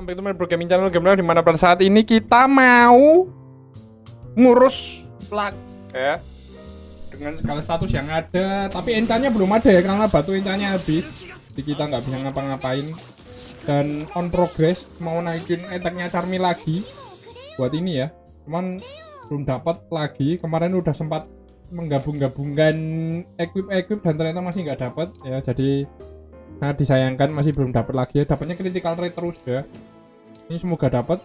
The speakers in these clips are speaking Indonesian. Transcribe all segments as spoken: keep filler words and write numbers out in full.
Welcome back to my programming channel Game Live, dimana pada saat ini kita mau ngurus plat ya dengan segala status yang ada, tapi encanya belum ada ya karena batu encanya habis, jadi kita nggak bisa ngapa-ngapain. Dan on progress mau naikin eteknya Charmy lagi buat ini ya, cuman belum dapat lagi. Kemarin udah sempat menggabung-gabungkan equip-equip dan ternyata masih nggak dapat ya, jadi nah disayangkan masih belum dapat lagi ya. Dapatnya critical rate terus ya, ini semoga dapat.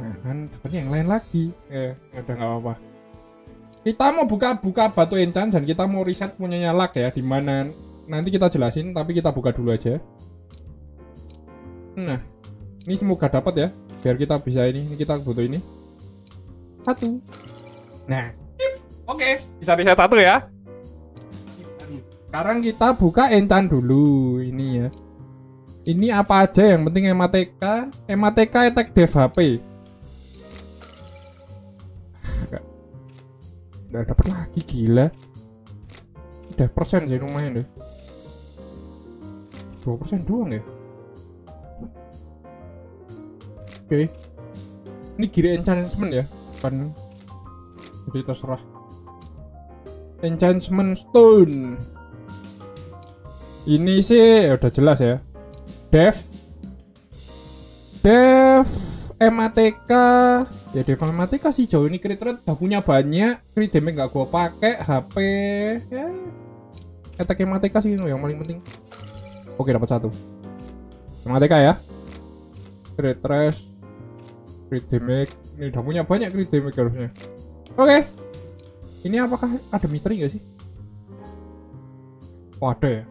Nah kan dapatnya yang lain lagi ya, eh, udah nggak apa-apa. Kita mau buka-buka batu enchant dan kita mau riset punyanya luck ya, dimana nanti kita jelasin, tapi kita buka dulu aja. Nah ini semoga dapat ya, biar kita bisa ini, ini kita butuh ini satu. Nah oke okay. Bisa riset satu ya. Sekarang kita buka enchant dulu ini ya. Ini apa aja yang penting M A T K, M A T K attack dev H P. Udah dapat lagi gila. Udah persen sih lumayan deh. dua persen doang ya. Oke. Okay. Ini kira enchantment ya, bukan. Jadi terserah. Enchantment stone. Ini sih ya udah jelas ya, dev dev M A T K ya, dev M A T K sih jauh ini crit rate dagunya banyak, crit damage nggak gua pakai, H P ya attack M A T K sih yang paling penting. Oke dapat satu M A T K ya, crit rate crit damage ini dagunya banyak, crit damage harusnya. Oke ini apakah ada misteri nggak sih? Oh ada ya,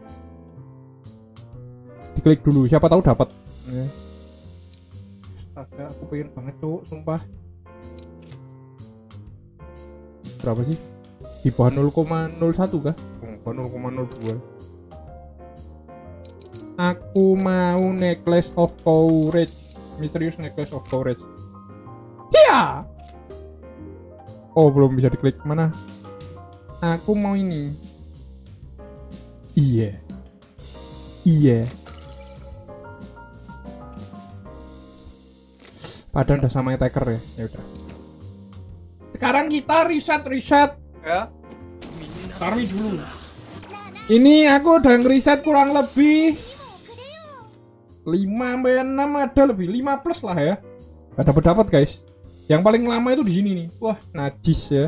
diklik dulu siapa tahu dapat. Astaga aku pengen banget cowok sumpah. Berapa sih? Di bawah nol koma nol satu kah? Di bawah nol koma nol dua. Aku mau necklace of courage, misterius necklace of courage. Iya. Oh belum bisa diklik mana? Aku mau ini. Iya. Iya. Padahal udah sama attacker ya, ya udah. Sekarang kita riset-riset ya. Carmi dulu. Ini aku udah ngeriset kurang lebih lima sampai enam ada lebih, lima plus lah ya. Gak dapat-dapat guys. Yang paling lama itu di sini nih. Wah, najis ya.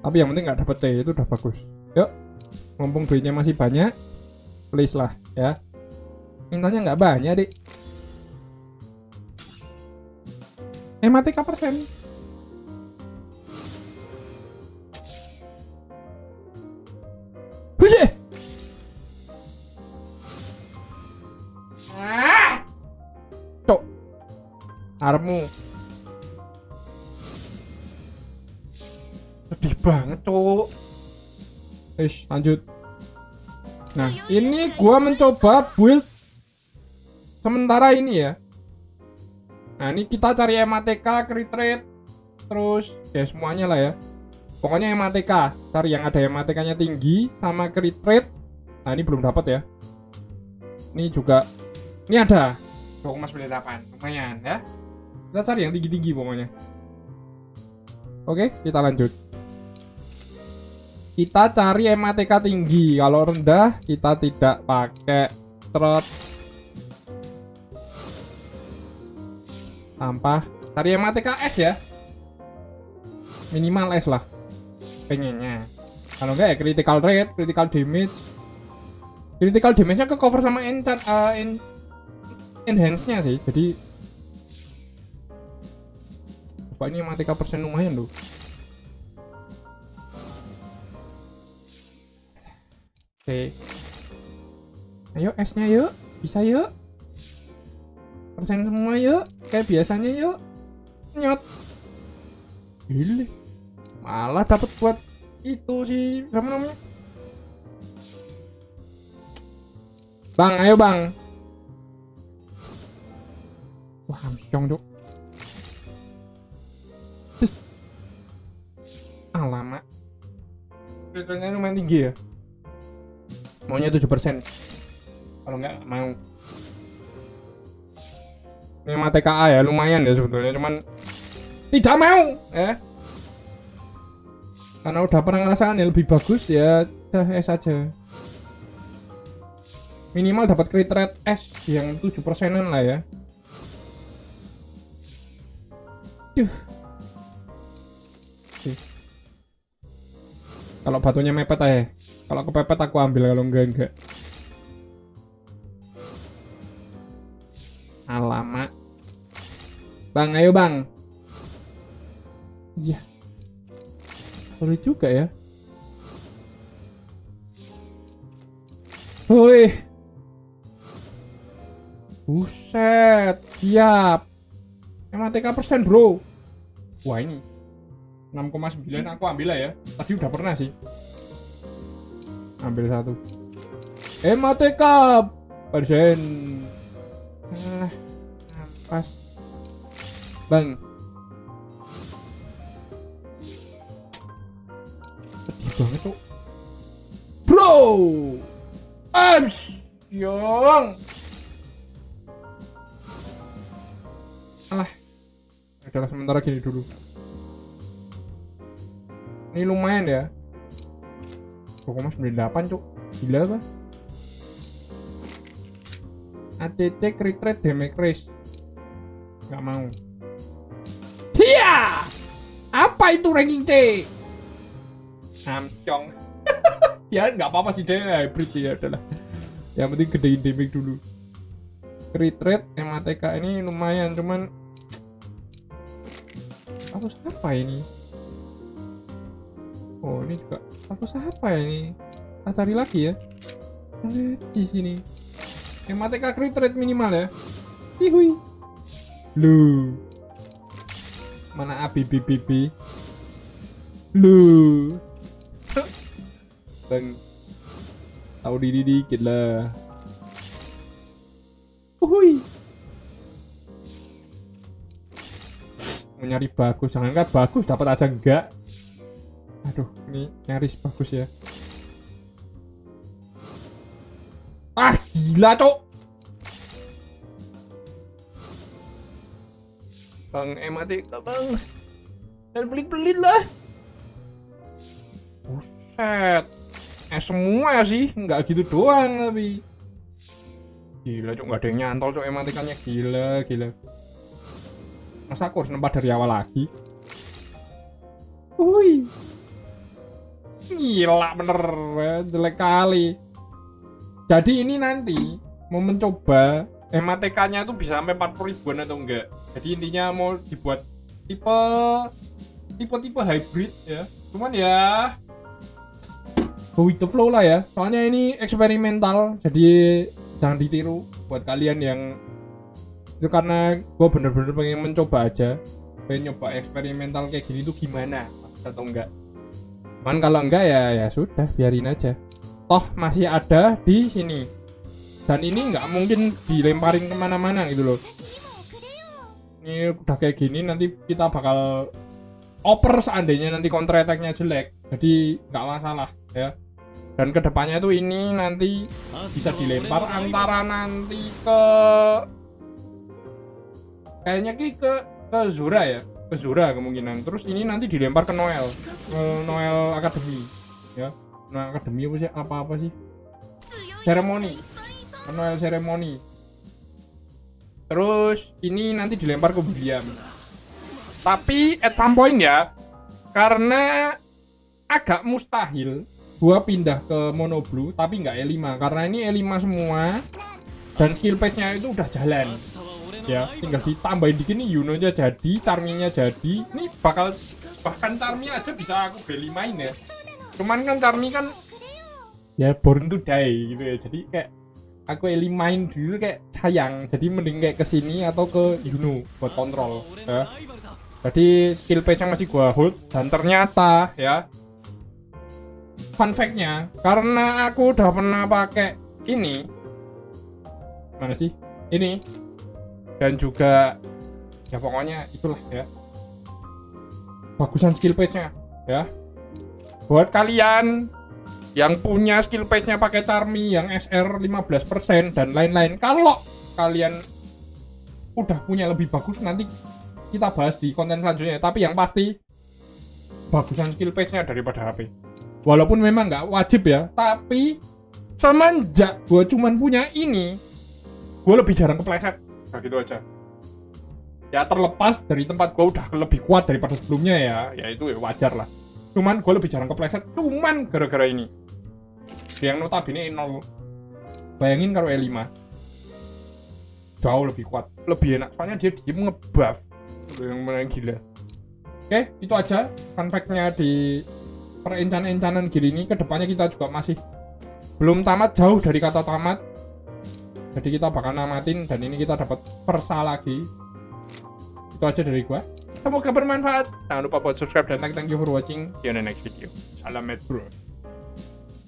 Tapi yang penting nggak dapat C, itu udah bagus. Yuk. Mumpung duitnya masih banyak, please lah ya. Mintanya nggak banyak, Dik. M A T K persen. Buset. Ah. Cok. Armu. Sedih banget, Cok. Ish, lanjut. Nah, ini gua mencoba build sementara ini ya. Nah ini kita cari M A T K, crit rate, terus ya semuanya lah ya. Pokoknya M A T K, cari yang ada M A T K-nya tinggi sama crit rate. Nah ini belum dapat ya. Ini juga, ini ada dua koma sembilan delapan, lumayan ya. Kita cari yang tinggi-tinggi pokoknya. Oke kita lanjut. Kita cari M A T K tinggi, kalau rendah kita tidak pakai trot. Sampah, cari M A T K S ya, minimal S lah pengennya. Kalau enggak ya critical rate, critical damage, critical damage nya ke cover sama enchant, uh, en enhance nya sih. Jadi coba ini M A T K persen lumayan loh. Oke ayo S nya yuk, bisa yuk, persen semua yuk, kayak biasanya yuk. Nyot gile malah dapat buat itu sih, apa namanya bang, ayo bang. Wah amcong dok, alamak biasanya lumayan tinggi ya, maunya tujuh persen kalau nggak mau. Memang T K A ya, lumayan ya sebetulnya, cuman tidak mau ya. Karena udah pernah ngerasain yang lebih bagus ya, udah S aja. Minimal dapat crit rate S yang tujuh persenan lah ya. Duh. Duh. Kalau batunya mepet aja. Kalau kepepet aku ambil, kalau enggak enggak. Alamak. Bang, ayo bang. Iya. Boleh juga ya. Woi. Buset. Siap. Emang T K persen, bro. Wah, ini enam koma sembilan aku ambil lah ya. Tadi udah pernah sih. Ambil satu. M A T K persen. Ah, pas. Bang. Sedih banget tuh. Bro. Abs. Yong. Alah. Udah sementara gini dulu. Ini lumayan ya. dua koma sembilan delapan cuk. Gila apa? A C C crit rate damage raise. Gak mau. Hiya! Apa itu ranking C? Hamsong. Ya nggak apa-apa sih deh, hybrid ya udahlah. Yang penting gedein damage dulu. Crit rate M A T K ini lumayan, cuman aku siapa ini? Oh ini juga aku siapa ya ini? Kita cari lagi ya. Di sini. M A T K crit rate minimal ya. Hihui. Lu. Mana A B B B B? Lu. Dan tahu diri dikit lah. Uhui. Nyari bagus, jangan kan bagus dapat aja enggak. Aduh, ini nyaris bagus ya. Ah, gila, cok. Bang, M A T K, bang. Dan pelit-pelit lah. Buset. Eh, semua sih. Nggak gitu doang, tapi. Gila, cok. Nggak ada yang nyantol, cok. M A T K-nya gila, gila. Masa aku harus nempat dari awal lagi? Wih. Gila bener, jelek kali. Jadi ini nanti mau mencoba M A T K-nya itu bisa sampai empat puluh ribuan atau enggak. Jadi intinya mau dibuat tipe tipe-tipe hybrid ya. Cuman ya go with the flow lah ya. Soalnya ini eksperimental, jadi jangan ditiru buat kalian yang itu, karena gue bener-bener pengen mencoba aja. Pengen nyoba eksperimental kayak gini tuh gimana atau enggak. Cuman kalau enggak ya ya sudah biarin aja. Toh masih ada di sini. Dan ini nggak mungkin dilemparin kemana-mana gitu loh. Ini udah kayak gini nanti kita bakal oper seandainya nanti counter attack-nya jelek. Jadi nggak masalah ya. Dan kedepannya tuh ini nanti bisa dilempar antara nanti ke kayaknya ke ke, ke Zura ya. Ke Zura kemungkinan. Terus ini nanti dilempar ke Noel, uh, Noel Academy ya. Noel Academy apa sih? Apa-apa sih? Ceremony. Noel Ceremony. Terus ini nanti dilempar ke William. Tapi at some point ya, karena agak mustahil gua pindah ke Mono Blue tapi nggak E lima, karena ini E lima semua dan skill page-nya itu udah jalan. Ya, tinggal ditambahin dikit nih, Yuno-nya jadi, Charmy-nya jadi. Ini bakal, bahkan Charmy aja bisa aku beli main ya. Cuman kan Charmy kan ya born to die gitu ya. Jadi kayak aku eli main dulu kayak sayang. Jadi mending kayak kesini atau ke Yuno buat kontrol ya. Jadi skill page-nya masih gua hold. Dan ternyata ya, fun fact-nya, karena aku udah pernah pakai ini. Mana sih? Ini. Dan juga ya pokoknya itulah ya, bagusan skill page-nya ya. Buat kalian yang punya skill page-nya pakai Charmy yang S R lima belas persen dan lain-lain. Kalau kalian udah punya lebih bagus, nanti kita bahas di konten selanjutnya. Tapi yang pasti bagusan skill page-nya daripada H P. Walaupun memang nggak wajib ya, tapi semenjak gue cuman punya ini, gue lebih jarang kepleset. Nah gitu aja. Ya terlepas dari tempat gue udah lebih kuat daripada sebelumnya ya, ya itu ya wajar lah. Cuman gue lebih jarang kepleset, cuman gara-gara ini. Yang notabene nol. Bayangin kalau E lima jauh lebih kuat, lebih enak, soalnya dia diem ngebuff. Yang bener gila. Oke, itu aja fun fact-nya di perencan-encanan gini ini. Kedepannya kita juga masih belum tamat, jauh dari kata tamat. Jadi kita bakal namatin, dan ini kita dapat persa lagi. Itu aja dari gua. Semoga bermanfaat. Jangan lupa buat subscribe dan like. Thank you for watching. See you in the next video. Salam med bro.